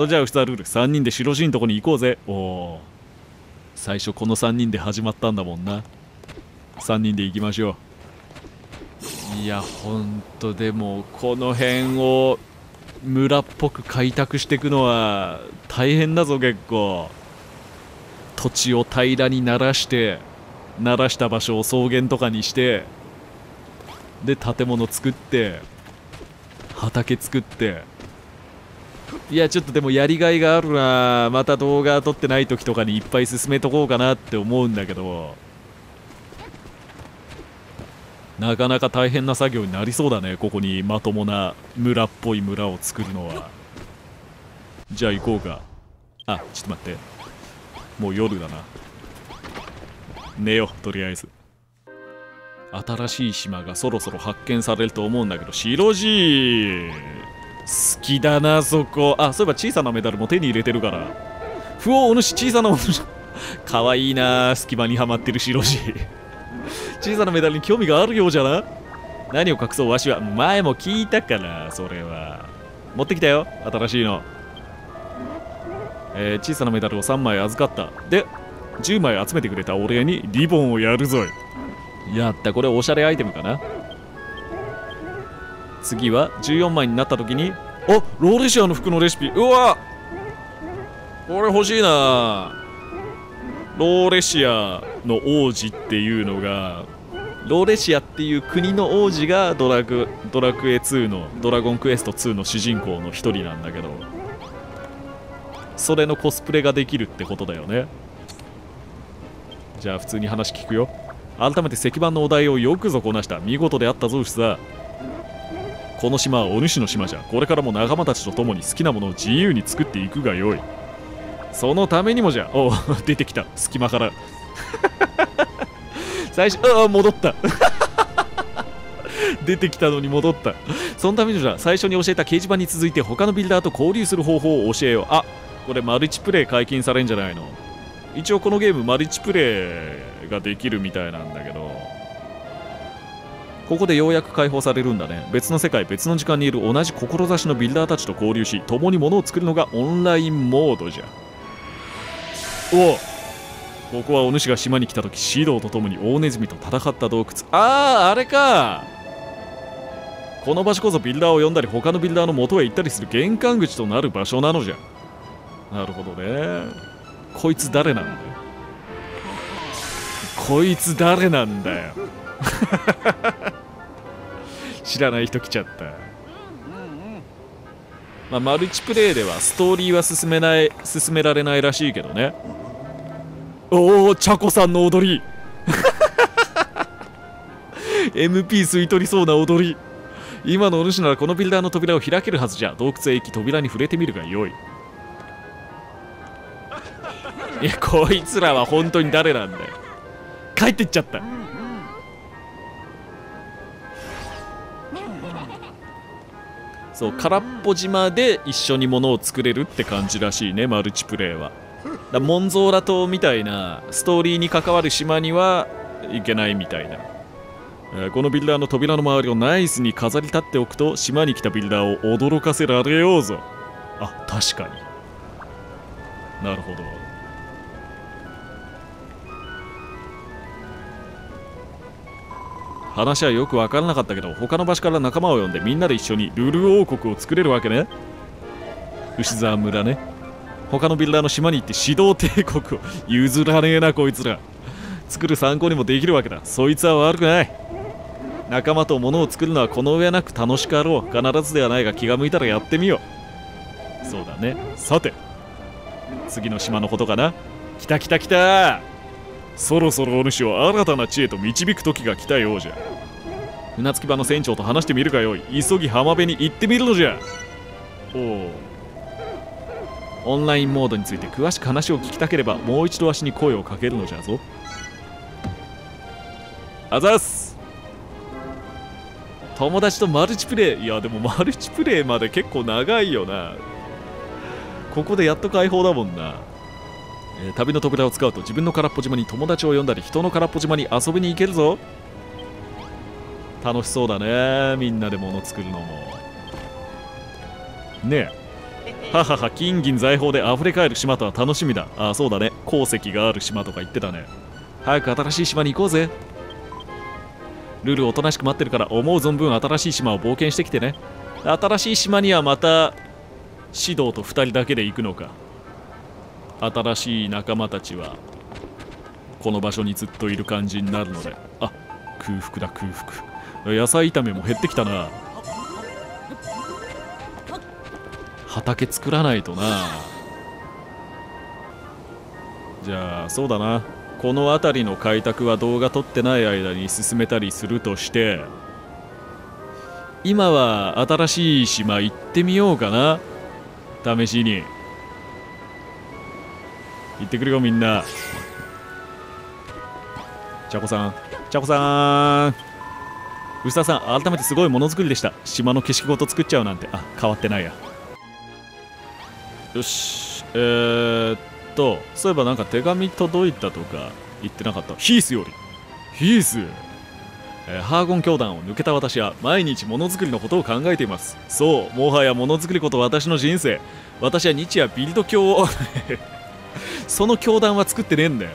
それじゃあふたるる3人で白地のとこに行こうぜ。おお、最初この3人で始まったんだもんな。3人で行きましょう。いやほんとでもこの辺を村っぽく開拓していくのは大変だぞ。結構土地を平らにならして、ならした場所を草原とかにして、で建物作って畑作って。いやちょっとでもやりがいがあるな。また動画撮ってない時とかにいっぱい進めとこうかなって思うんだけど、なかなか大変な作業になりそうだね。ここにまともな村っぽい村を作るのは。じゃあ行こうか。あ、ちょっと待って、もう夜だな。寝ようとりあえず。新しい島がそろそろ発見されると思うんだけど、白地好きだなそこ。あ、そういえば小さなメダルも手に入れてるから。不王お主小さなお主かわいいな。隙間にはまってる白地小さなメダルに興味があるようじゃな。何を隠そう、わしは前も聞いたから。それは持ってきたよ新しいの。小さなメダルを3枚預かった。で10枚集めてくれたお礼にリボンをやるぞい。やった、これおしゃれアイテムかな。次は14枚になった時に、あ、ローレシアの服のレシピ。うわこれ欲しいな。ローレシアの王子っていうのが、ローレシアっていう国の王子がドラクエ2のドラゴンクエスト2の主人公の一人なんだけど、それのコスプレができるってことだよね。じゃあ普通に話聞くよ。改めて石板のお題をよくぞこなした。見事であったぞ、うしさ。この島はお主の島じゃ。これからも仲間たちと共に好きなものを自由に作っていくがよい。そのためにもじゃ。おう、出てきた。隙間から。最初、ああ、戻った。出てきたのに戻った。そのためにじゃ、最初に教えた掲示板に続いて他のビルダーと交流する方法を教えよう。あ、これマルチプレイ解禁されんじゃないの。一応このゲームマルチプレイができるみたいなんだけど、ここでようやく解放されるんだね。別の世界別の時間にいる同じ志のビルダーたちと交流し、共に物を作るのがオンラインモードじゃ。おお、ここはお主が島に来た時シドーと共に大ネズミと戦った洞窟。ああ、あれか。この場所こそビルダーを呼んだり他のビルダーの元へ行ったりする玄関口となる場所なのじゃ。なるほどね。こいつ誰なんだよ。こいつ誰なんだよ知らない人来ちゃった。まあ、マルチプレイではストーリーは進められないらしいけどね。おお、チャコさんの踊りMP 吸い取りそうな踊り。今のお主ならこのビルダーの扉を開けるはずじゃ。洞窟へ行き扉に触れてみるがよい。いや、こいつらは本当に誰なんだよ。帰ってっちゃった。そう、空っぽ島で一緒に物を作れるって感じらしいね、マルチプレイは。だモンゾーラ島みたいなストーリーに関わる島には行けないみたいな。このビルダーの扉の周りをナイスに飾り立っておくと島に来たビルダーを驚かせられようぞ。あ、確かに。なるほど。話はよく分からなかったけど、他の場所から仲間を呼んでみんなで一緒にルル王国を作れるわけね。牛沢村ね。他のビルダーの島に行って指導帝国を譲らねえなこいつら。作る参考にもできるわけだ。そいつは悪くない。仲間と物を作るのはこの上なく楽しかろう。必ずではないが気が向いたらやってみよう。そうだね。さて次の島のことかな。来た来た来た。そろそろお主を新たな知恵と導く時が来たようじゃ。船着き場の船長と話してみるがよい。急ぎ浜辺に行ってみるのじゃ。おお、オンラインモードについて詳しく話を聞きたければもう一度わしに声をかけるのじゃぞ。あざっす。友達とマルチプレイ。いやでもマルチプレイまで結構長いよな。ここでやっと解放だもんな。旅の扉を使うと自分の空っぽ島に友達を呼んだり人の空っぽ島に遊びに行けるぞ。楽しそうだね、みんなで物作るのもね。えははは、金銀財宝であふれかえる島とは楽しみだ。ああ、そうだね。鉱石がある島とか言ってたね。早く新しい島に行こうぜ。ルルおとなしく待ってるから思う存分新しい島を冒険してきてね。新しい島にはまたシドーと2人だけで行くのか。新しい仲間たちはこの場所にずっといる感じになるので。あ、空腹だ空腹。野菜炒めも減ってきたな。畑作らないとな。じゃあそうだな、この辺りの開拓は動画撮ってない間に進めたりするとして、今は新しい島行ってみようかな。試しに行ってくるよみんな。ちゃこさん、ちゃこさん、うささん、改めてすごいものづくりでした。島の景色ごと作っちゃうなんて、あ、変わってないや。よし、そういえばなんか手紙届いたとか言ってなかった。ヒースよりヒース、ハーゴン教団を抜けた私は毎日ものづくりのことを考えています。そう、もはやものづくりこと私の人生。私は日夜ビルド教をその教団は作ってねえんだよ。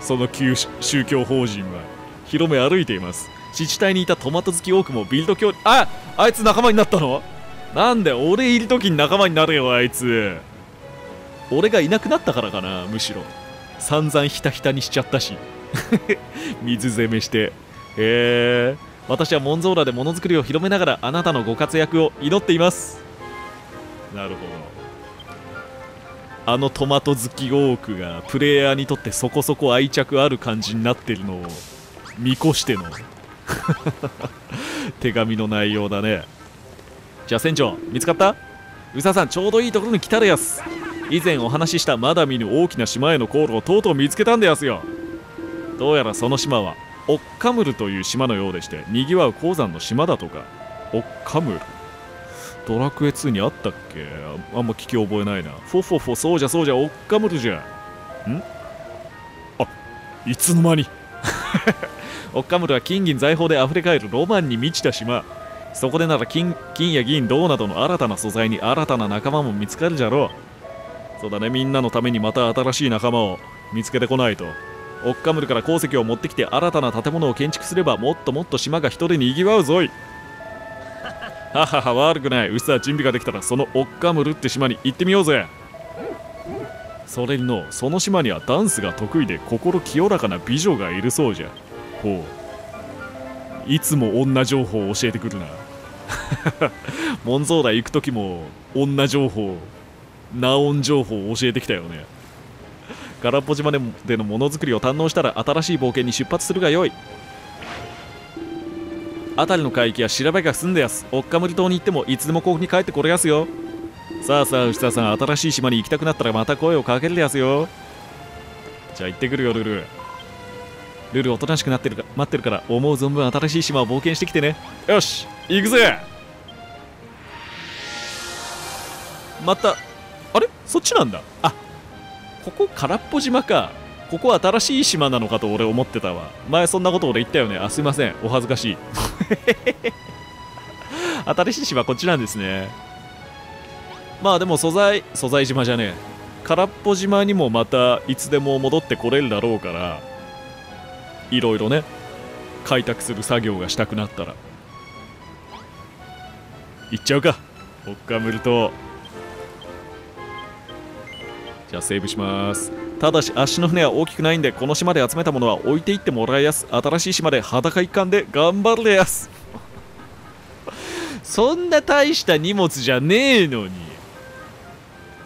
その旧宗教法人は広め歩いています。自治体にいたトマト好き多くもビルド教、あ、あいつ仲間になったの？なんで俺いる時に仲間になるよあいつ。俺がいなくなったからかな、むしろ散々ひたひたにしちゃったし水攻めして。へえ、私はモンゾーラでものづくりを広めながらあなたのご活躍を祈っています。なるほど、あのトマト好き多くがプレイヤーにとってそこそこ愛着ある感じになってるのを見越しての手紙の内容だね。じゃあ船長見つかった？うささん、ちょうどいいところに来たでやす。以前お話ししたまだ見ぬ大きな島への航路をとうとう見つけたんでやすよ。どうやらその島はオッカムルという島のようでして、にぎわう鉱山の島だとか。オッカムル、ドラクエ2にあったっけ？あんま聞き覚えないな。フォフォフォ、そうじゃそうじゃ、オッカムルじゃん。あ、いつの間にオッカムルは金銀財宝であふれかえるロマンに満ちた島。そこでなら金や銀銅などの新たな素材に新たな仲間も見つかるじゃろう。そうだね、みんなのためにまた新しい仲間を見つけてこないと。オッカムルから鉱石を持ってきて新たな建物を建築すれば、もっともっと島が人でにぎわうぞい。ははは、悪くない。うっさ、準備ができたらそのオッカムルって島に行ってみようぜ。それにの、その島にはダンスが得意で心清らかな美女がいるそうじゃ。ほう、いつも女情報を教えてくるなモンゾーラ行く時も女情報、ナオン情報を教えてきたよね。空っぽ島でのものづくりを堪能したら新しい冒険に出発するがよい。辺りの海域は調べが済んでやす。オッカムリ島に行ってもいつでもここに帰ってこれやすよ。さあさあ牛田さん、新しい島に行きたくなったらまた声をかけるやすよ。じゃあ行ってくるよルル。ルルおとなしくなってるか待ってるから思う存分新しい島を冒険してきてね。よし行くぜ。またあれ、そっちなんだ。あ、ここ空っぽ島か。ここ新しい島なのかと俺思ってたわ。前そんなこと俺言ったよね。あ、すいません、お恥ずかしい新しい島こっちなんですね。まあでも素材島じゃねえ、空っぽ島にもまたいつでも戻ってこれるだろうから、いろいろね、開拓する作業がしたくなったら行っちゃうか、オッカムル島。じゃあセーブします。ただし足の船は大きくないんで、この島で集めたものは置いていってもらいやす。新しい島で裸一貫で頑張れやすそんな大した荷物じゃねえのに、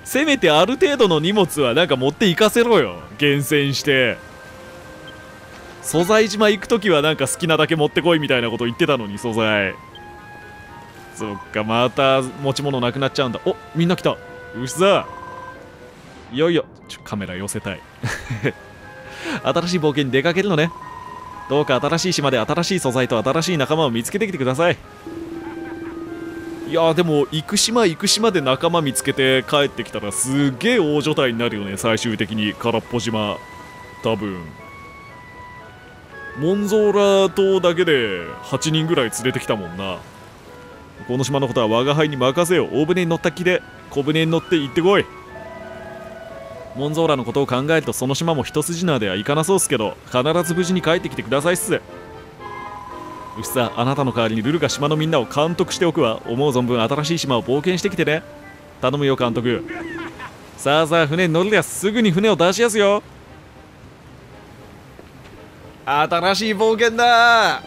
せめてある程度の荷物はなんか持っていかせろよ。厳選して素材島行くときはなんか好きなだけ持ってこいみたいなこと言ってたのに、素材。そっか、また持ち物なくなっちゃうんだ。お、みんな来た。うさ、いよいよカメラ寄せたい新しい冒険に出かけるのね。どうか新しい島で新しい素材と新しい仲間を見つけてきてください。いやー、でも行く島で仲間見つけて帰ってきたらすげえ大所帯になるよね。最終的に空っぽ島、多分モンゾーラ島だけで8人ぐらい連れてきたもんな。この島のことは我が輩に任せよ。大船に乗った気で小舟に乗って行ってこい。モンゾーラのことを考えるとその島も一筋縄ではいかなそうっすけど、必ず無事に帰ってきてくださいっす。うっさ、あなたの代わりにルルが島のみんなを監督しておくわ。思う存分新しい島を冒険してきてね。頼むよ監督。さあさあ船に乗るやすぐに船を出しやすよ。新しい冒険だ。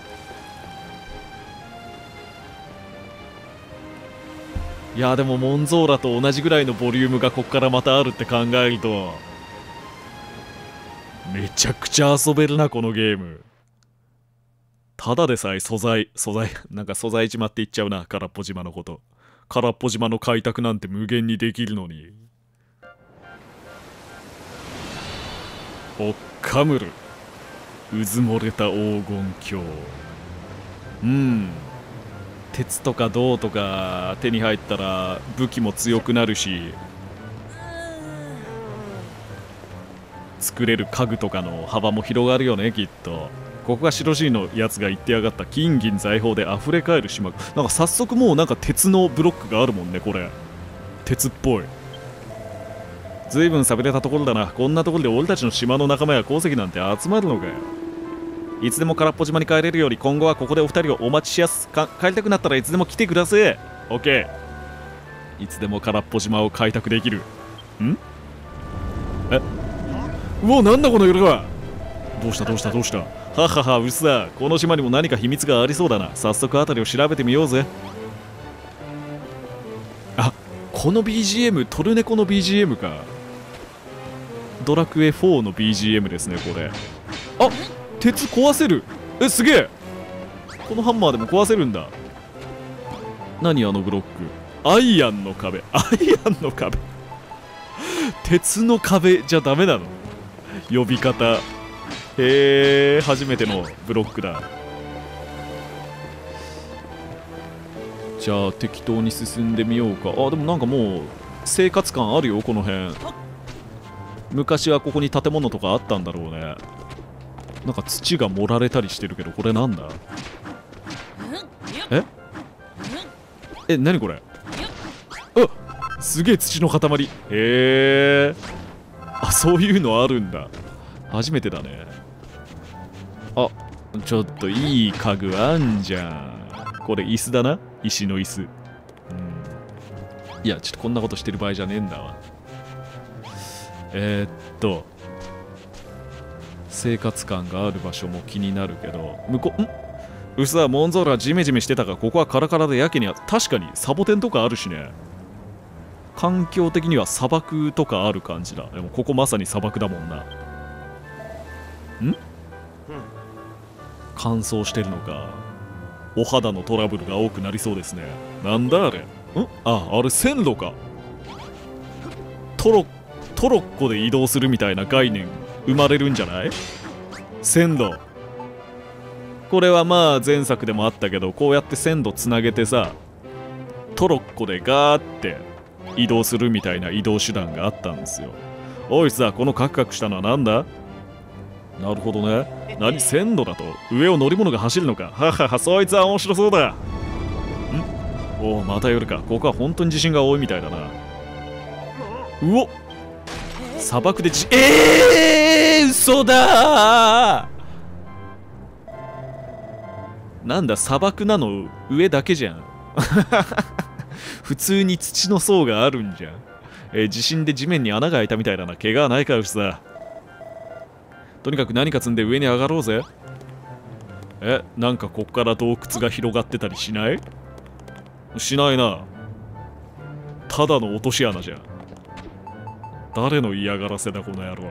いやでもモンゾーラと同じぐらいのボリュームがここからまたあるって考えるとめちゃくちゃ遊べるなこのゲーム。ただでさえ素材なんか素材島って言っちゃうな。空っぽ島のこと、空っぽ島の開拓なんて無限にできるのに。おっかむるうずもれた黄金鏡。鉄とか銅とか手に入ったら武器も強くなるし、作れる家具とかの幅も広がるよねきっと。ここが白尻のやつが言ってやがった金銀財宝であふれかえる島。なんか早速もうなんか鉄のブロックがあるもんね。これ鉄っぽい。ずいぶん寂れたところだな。こんなところで俺たちの島の仲間や鉱石なんて集まるのかよ。いつでも空っぽ島に帰れるより今後はここでお二人をお待ちしやすか。帰りたくなったらいつでも来てください。 OK。 いつでも空っぽ島を開拓できるん。え、うお、なんだこの夜は。どうしたどうしたどうした。ははは、うさ、この島にも何か秘密がありそうだな。早速あたりを調べてみようぜ。あ、この BGM トルネコの BGM か。ドラクエ4の BGM ですねこれ。あ、鉄壊せる。え、すげえ。このハンマーでも壊せるんだ。何あのブロック。アイアンの壁。アイアンの壁鉄の壁じゃダメなの呼び方。へえ、初めてのブロックだ。じゃあ適当に進んでみようか。あ、でもなんかもう生活感あるよこの辺。昔はここに建物とかあったんだろうね。なんか土が盛られたりしてるけどこれなんだ。ええ、なにこれ。あ、すげえ土の塊。へえ、あ、そういうのあるんだ。初めてだね。あ、ちょっといい家具あんじゃん。これ椅子だな、石の椅子。いや、ちょっとこんなことしてる場合じゃねえんだわ。生活感がある場所も気になるけど、向こう、うっさ、モンゾーラジメジメしてたが、ここはカラカラでやけには、確かにサボテンとかあるしね。環境的には砂漠とかある感じだ。でもここまさに砂漠だもんな。ん？乾燥してるのか。お肌のトラブルが多くなりそうですね。なんだあれ。ん？あ、あれ線路か。トロッコで移動するみたいな概念生まれるんじゃない？線路。これはまあ前作でもあったけど、こうやって線路つなげてさ、トロッコでガーって移動するみたいな移動手段があったんですよ。おいさ、このカクカクしたのはなんだ？なるほどね。何、線路だと上を乗り物が走るのか。ははは、そいつは面白そうだ。ん？おお、また夜か。ここは本当に地震が多いみたいだな。うおっ、砂漠で嘘だー。なんだ、砂漠なの上だけじゃん普通に土の層があるんじゃん。地震で地面に穴が開いたみたいだな。怪我はないか、うしさ。とにかく何か積んで上に上がろうぜ。え、なんかこっから洞窟が広がってたりしない？しないな。ただの落とし穴じゃん。誰の嫌がらせだこの野郎。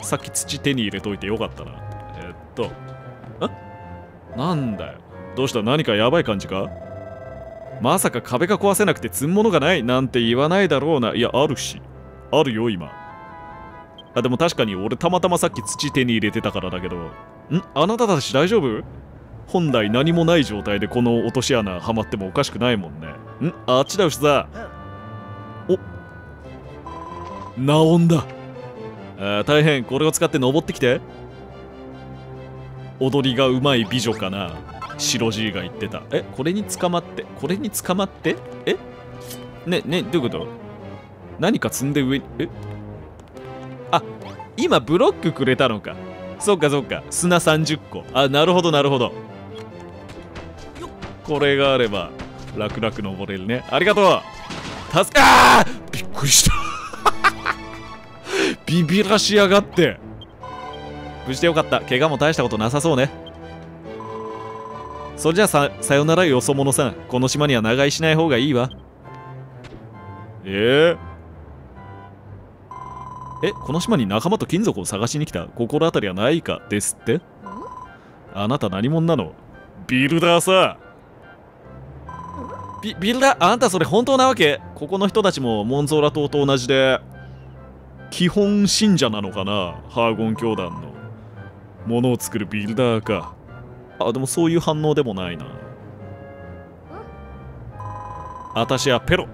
さっき土手に入れといてよかったな。なんだよ。どうした、何かやばい感じか。まさか壁が壊せなくて積むものがないなんて言わないだろうな。いや、あるし。あるよ今。あ、でも確かに俺たまたまさっき土手に入れてたからだけど。あなたたち大丈夫？本来何もない状態でこの落とし穴はまってもおかしくないもんね。あっちだ、牛だ。お、ナオンだ。あ、大変。これを使って登ってきて。踊りがうまい美女かな、白爺が言ってた。え、これに捕まって、これに捕まって、え、どういうこと？何か積んで上に、あ、今ブロックくれたのか。そっかそっか、砂30個。あ、なるほどなるほど。これがあれば楽々登れるね。ありがとう。助け、あーびっくりしたビビらしやがって。無事でよかった。怪我も大したことなさそうね。それじゃあさよならよそ者さん。この島には長居しない方がいいわ。この島に仲間と金属を探しに来た。心当たりはないかですって。あなた何者なの？ビルダーさ。ビルダー、あんたそれ本当なわけ？ここの人たちもモンゾーラ島と同じで基本信者なのかな。ハーゴン教団のものを作るビルダーか。あ、でもそういう反応でもないな。あたしはペロ。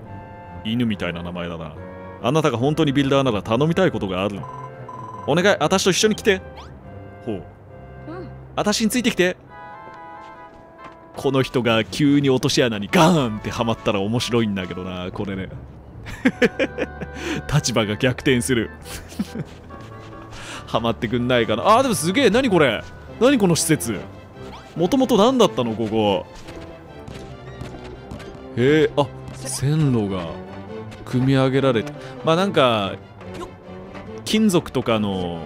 犬みたいな名前だな。あなたが本当にビルダーなら頼みたいことがある。お願い、あたしと一緒に来て。ほう。あたしについてきて。この人が急に落とし穴にガーンってはまったら面白いんだけどな、これね。立場が逆転する。はまってくんないかな。あー、でもすげえ。何これ。何この施設。もともと何だったのここ。へえ、あ、線路が。組み上げられて、まあなんか金属とかの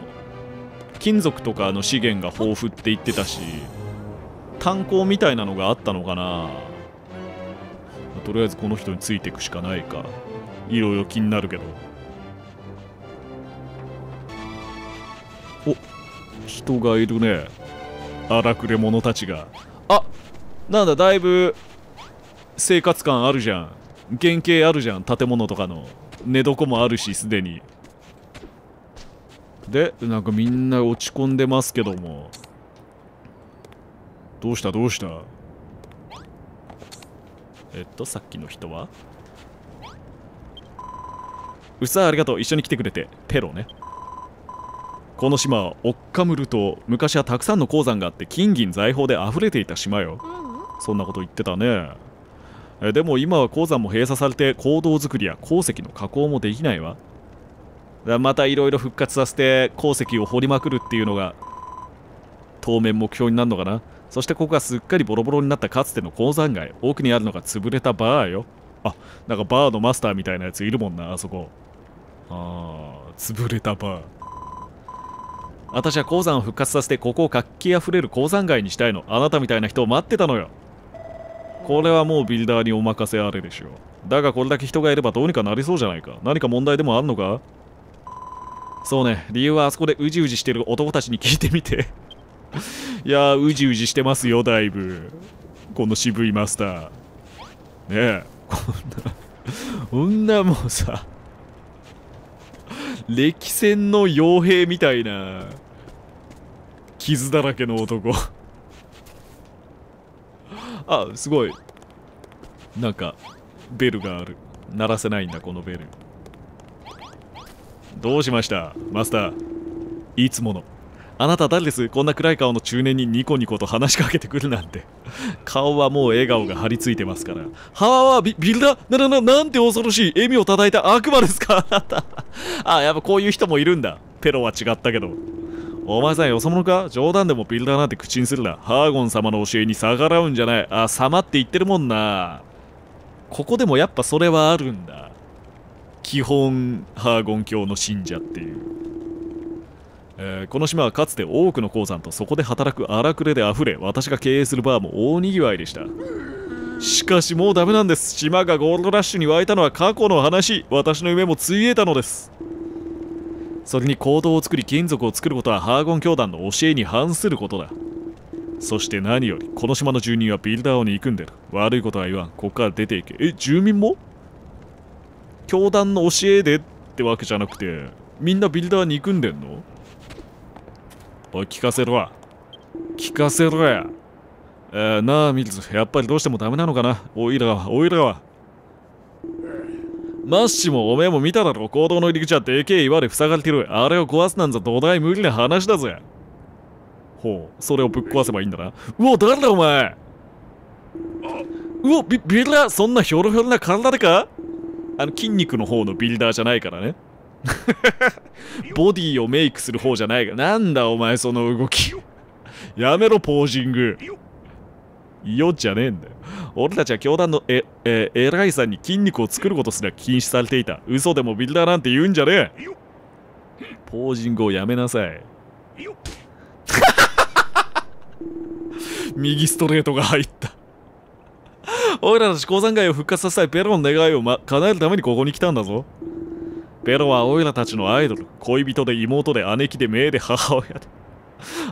資源が豊富って言ってたし、炭鉱みたいなのがあったのかな。とりあえずこの人についていくしかないか。いろいろ気になるけど。お、人がいるね。荒くれ者たちが。あ、なんだ、だいぶ生活感あるじゃん。原型あるじゃん。建物とかの寝床もあるし、すでに。で、なんかみんな落ち込んでますけども。どうしたどうした。さっきの人はうっさ、ありがとう。一緒に来てくれて。ペロね。この島はオッカムル島。昔はたくさんの鉱山があって金銀財宝で溢れていた島よ。そんなこと言ってたね。でも今は鉱山も閉鎖されて坑道作りや鉱石の加工もできないわ。またいろいろ復活させて鉱石を掘りまくるっていうのが当面目標になるのかな。そしてここがすっかりボロボロになったかつての鉱山街。奥にあるのが潰れたバーよ。あ、なんかバーのマスターみたいなやついるもんな、あそこ。ああ、潰れたバー。私は鉱山を復活させてここを活気あふれる鉱山街にしたいの。あなたみたいな人を待ってたのよ。これはもうビルダーにお任せあれでしょう。だがこれだけ人がいればどうにかなりそうじゃないか。何か問題でもあんのか。そうね、理由はあそこでうじうじしてる男たちに聞いてみていやー、うじうじしてますよ、だいぶ。この渋いマスター。ねえ、こんなもうさ、歴戦の傭兵みたいな傷だらけの男。あ、すごい。なんかベルがある。鳴らせないんだ、このベル。どうしましたマスター。いつものあなた誰です？こんな暗い顔の中年にニコニコと話しかけてくるなんて。顔はもう笑顔が張り付いてますから。はぁ、ビルダーなんて恐ろしい。笑みをたたいた悪魔ですか、あなた。あ、やっぱこういう人もいるんだ。ペロは違ったけど。お前さんよそ者か？冗談でもビルダーなんて口にするな。ハーゴン様の教えに逆らうんじゃない。あ、様って言ってるもんな。ここでもやっぱそれはあるんだ。基本、ハーゴン教の信者っていう。この島はかつて多くの鉱山とそこで働く荒くれであふれ、私が経営するバーも大にぎわいでした。しかしもうダメなんです。島がゴールドラッシュに沸いたのは過去の話。私の夢もついえたのです。それに坑道を作り金属を作ることはハーゴン教団の教えに反することだ。そして何よりこの島の住人はビルダーを憎んでる。悪いことは言わん。ここから出ていけ。住民も教団の教えでってわけじゃなくて、みんなビルダー憎んでんの？おい、聞かせろわ。聞かせろや。なあミルズ、やっぱりどうしてもダメなのかな。おいらはマッシュもおめえも見ただろ。坑道の入り口はでけえ岩で塞がれてる。あれを壊すなんざ土台無理な話だぜ。ほう、それをぶっ壊せばいいんだな。うお、誰だお前。うお、ビルダー、そんなひょろひょろな体でか。筋肉の方のビルダーじゃないからね。ボディをメイクする方じゃないから。なんだお前その動き。やめろポージング。よじゃねえんだよ。俺たちは教団の偉いさんに筋肉を作ることすら禁止されていた。嘘でもビルダーなんて言うんじゃねえ。ポージングをやめなさい。右ストレートが入った。おいらたち鉱山街を復活させたいペロの願いを叶えるためにここに来たんだぞ。ペロはおいらたちのアイドル。恋人で妹で姉貴で姪で母親で。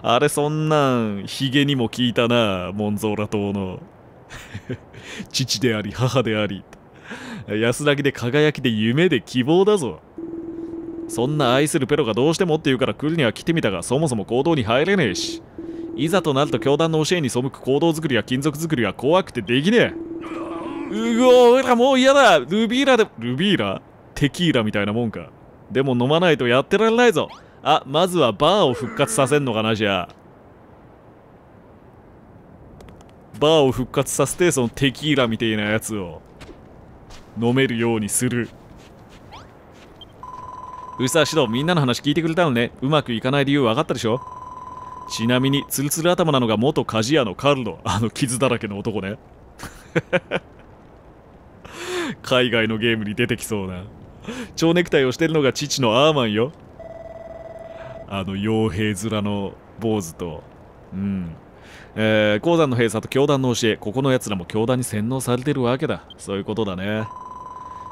あれそんなんヒゲにも効いたな、モンゾーラ島の。父であり母であり。安らぎで輝きで夢で希望だぞ。そんな愛するペロがどうしてもって言うから来るには来てみたが、そもそも行動に入れねえし。いざとなると教団の教えに背く行動作りや金属作りは怖くてできねえ。うお、俺らもう嫌だ。ルビーラテキーラみたいなもんか。でも飲まないとやってられないぞ。あ、まずはバーを復活させんのかな、じゃあ。バーを復活させて、そのテキーラみたいなやつを飲めるようにする。うさシド、みんなの話聞いてくれたのね。うまくいかない理由分かったでしょ。ちなみにツルツル頭なのが元鍛冶屋のカルロ、あの傷だらけの男ね。海外のゲームに出てきそうな。蝶ネクタイをしてるのが父のアーマンよ。あの傭兵面の坊主と。うん。鉱山の閉鎖と教団の教え、ここの奴らも教団に洗脳されてるわけだ。そういうことだね。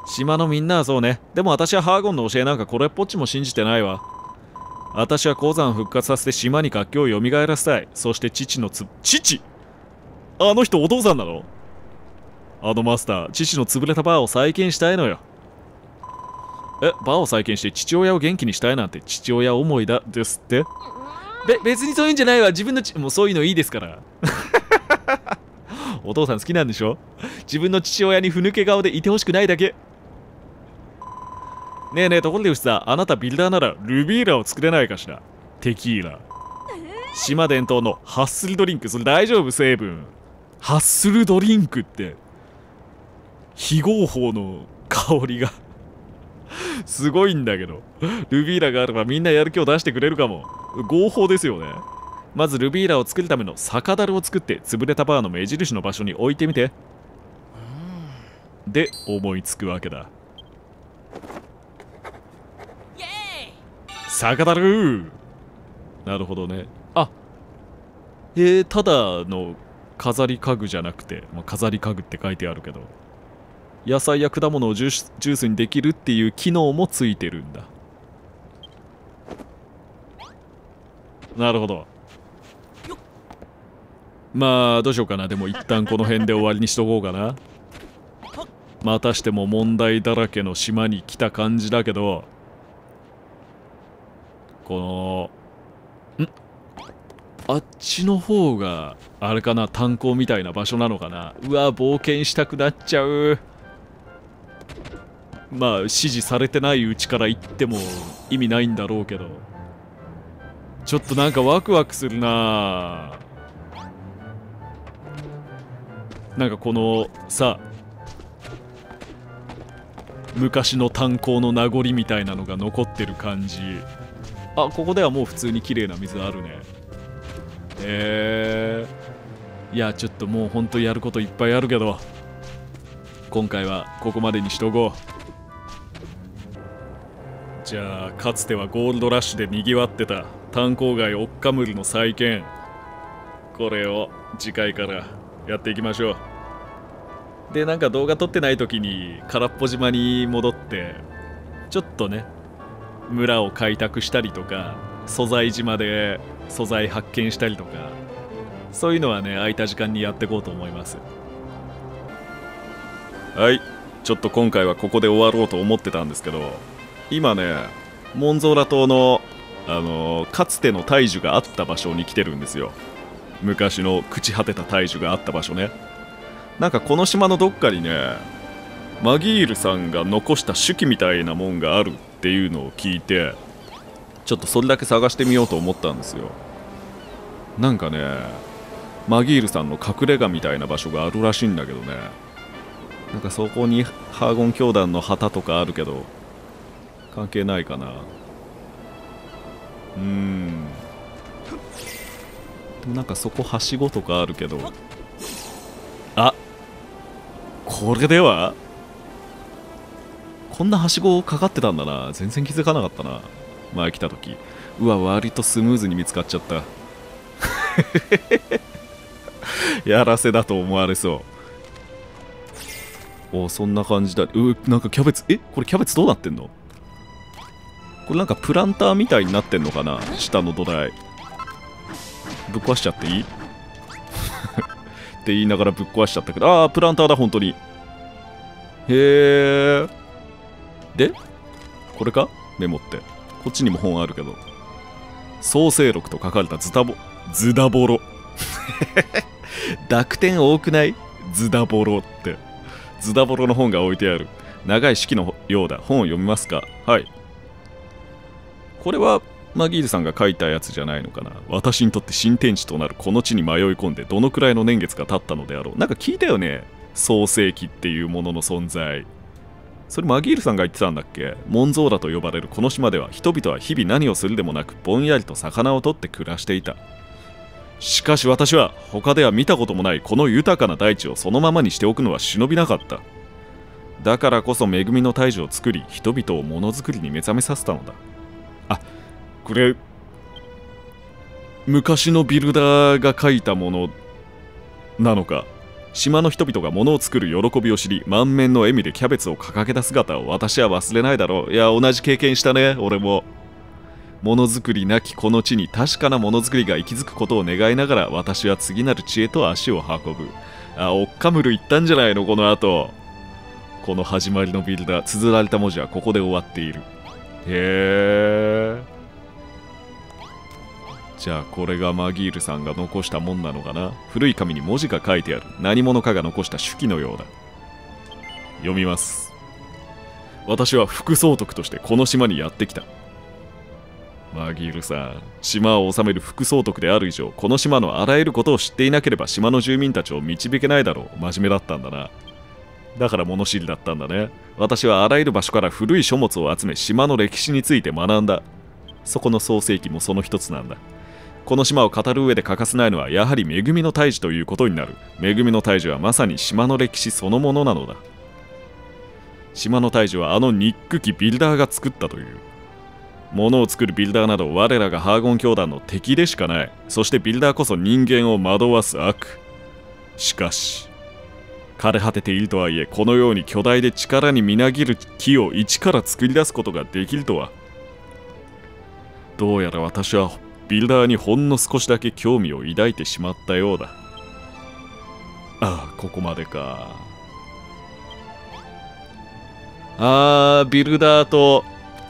島のみんなはそうね。でも私はハーゴンの教えなんかこれっぽっちも信じてないわ。私は鉱山を復活させて島に活気を蘇らせたい。そして父の父、あの人お父さんなの？あのマスター、父の潰れたバーを再建したいのよ。え、バーを再建して父親を元気にしたいなんて父親思いだですって。別にそういうんじゃないわ。自分のもうそういうのいいですから。お父さん好きなんでしょ？自分の父親にふぬけ顔でいてほしくないだけ。ねえねえ、ところで牛さん、あなたビルダーならルビーラを作れないかしら。テキーラ、島伝統のハッスルドリンク。それ大丈夫？成分ハッスルドリンクって非合法の香りがすごいんだけど、ルビーラがあればみんなやる気を出してくれるかも。合法ですよね。まずルビーラを作るための酒樽を作って潰れたバーの目印の場所に置いてみて。で思いつくわけだ。酒樽。なるほどね。あ、ただの飾り家具じゃなくて、まあ、飾り家具って書いてあるけど、野菜や果物をジュースにできるっていう機能もついてるんだ。なるほど。まあどうしようかな。でも一旦この辺で終わりにしとこうかな。またしても問題だらけの島に来た感じだけど、このあっちの方があれかな、炭鉱みたいな場所なのかな。うわ、冒険したくなっちゃう。まあ指示されてないうちから行っても意味ないんだろうけど、ちょっとなんかワクワクするな。なんかこのさ、昔の炭鉱の名残みたいなのが残ってる感じ。あ、ここではもう普通に綺麗な水あるね。いや、ちょっともうほんとやることいっぱいあるけど、今回はここまでにしとこう。じゃあ、かつてはゴールドラッシュでにぎわってた炭鉱街オッカムルの再建、これを次回からやっていきましょう。で、なんか動画撮ってない時に空っぽ島に戻ってちょっとね、村を開拓したりとか、素材島で素材発見したりとか、そういうのはね、空いた時間にやっていこうと思います。はい、ちょっと今回はここで終わろうと思ってたんですけど、今ね、モンゾーラ島のかつての大樹があった場所に来てるんですよ。昔の朽ち果てた大樹があった場所ね。なんかこの島のどっかにね、マギールさんが残した手記みたいなもんがあるっていうのを聞いて、ちょっとそれだけ探してみようと思ったんですよ。なんかね、マギールさんの隠れ家みたいな場所があるらしいんだけどね、なんかそこにハーゴン教団の旗とかあるけど関係ないかな。でもなんかそこはしごとかあるけど、あ、これではこんなはしごかかってたんだな。全然気づかなかったな、前来た時。うわ、割とスムーズに見つかっちゃったやらせだと思われそう。お、そんな感じだ。なんかキャベツ、これキャベツどうなってんの？これなんかプランターみたいになってんのかな。下の土台ぶっ壊しちゃっていいって言いながらぶっ壊しちゃったけど、ああ、プランターだ本当に。へえ。でこれか、メモって。こっちにも本あるけど、創世録と書かれたズダボロ濁点多くない？ズダボロって。ズダボロの本が置いてある。長い式のようだ。本を読みますか？はい。これはマギールさんが書いたやつじゃないのかな。私にとって新天地となるこの地に迷い込んでどのくらいの年月が経ったのであろう。なんか聞いたよね、創世記っていうものの存在。それマギールさんが言ってたんだっけ。モンゾーラと呼ばれるこの島では人々は日々何をするでもなくぼんやりと魚を取って暮らしていた。しかし私は他では見たこともないこの豊かな大地をそのままにしておくのは忍びなかった。だからこそ恵みの大樹を作り、人々をものづくりに目覚めさせたのだ。あ、これ昔のビルダーが書いたものなのか。島の人々が物を作る喜びを知り、満面の笑みでキャベツを掲げた姿を私は忘れないだろう。いや、同じ経験したね、俺も。ものづくりなきこの地に確かなものづくりが息づくことを願いながら、私は次なる知恵と足を運ぶ。あ、オッカムル行ったんじゃないの、この後。この始まりのビルダー、綴られた文字はここで終わっている。へえ。じゃあこれがマギールさんが残したもんなのかな。古い紙に文字が書いてある。何者かが残した手記のようだ。読みます。私は副総督としてこの島にやってきた。マギールさん、島を治める副総督である以上、この島のあらゆることを知っていなければ島の住民たちを導けないだろう。真面目だったんだな。だから物知りだったんだね。私はあらゆる場所から古い書物を集め、島の歴史について学んだ。そこの創世記もその一つなんだ。この島を語る上で欠かせないのはやはり恵みの大樹ということになる。恵みの大樹はまさに島の歴史そのものなのだ。島の大樹はあのニックキビルダーが作ったという。物を作るビルダーなど我らがハーゴン教団の敵でしかない。そしてビルダーこそ人間を惑わす悪。しかし枯れ果てているとはいえ、このように巨大で力にみなぎる木を一から作り出すことができるとは。どうやら私はビルダーにほんの少しだけ興味を抱いてしまったようだ。ああ、ここまでか。ああ、ビルダーと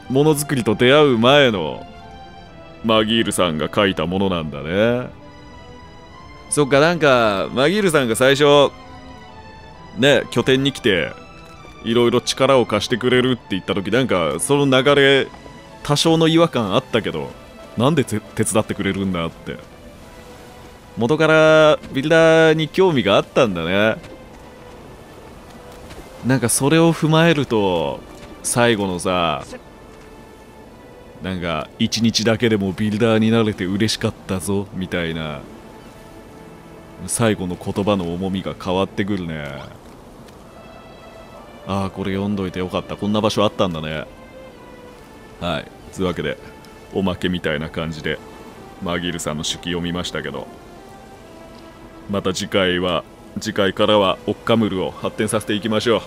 ものづくりと出会う前のマギールさんが書いたものなんだね。そっか、なんかマギールさんが最初ね、拠点に来ていろいろ力を貸してくれるって言った時、なんかその流れ多少の違和感あったけど、なんで手伝ってくれるんだって。元からビルダーに興味があったんだね。なんかそれを踏まえると最後のさ、なんか一日だけでもビルダーになれて嬉しかったぞみたいな最後の言葉の重みが変わってくるね。ああ、これ読んどいてよかった。こんな場所あったんだね。はい、つうわけでおまけみたいな感じでマギルさんの手記読みましたけど、また次回からはオッカムルを発展させていきましょう。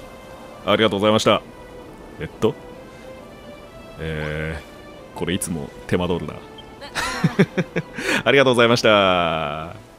ありがとうございました。これいつも手間取るなありがとうございました。